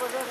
对对对对，来，对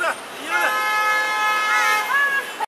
对，一来。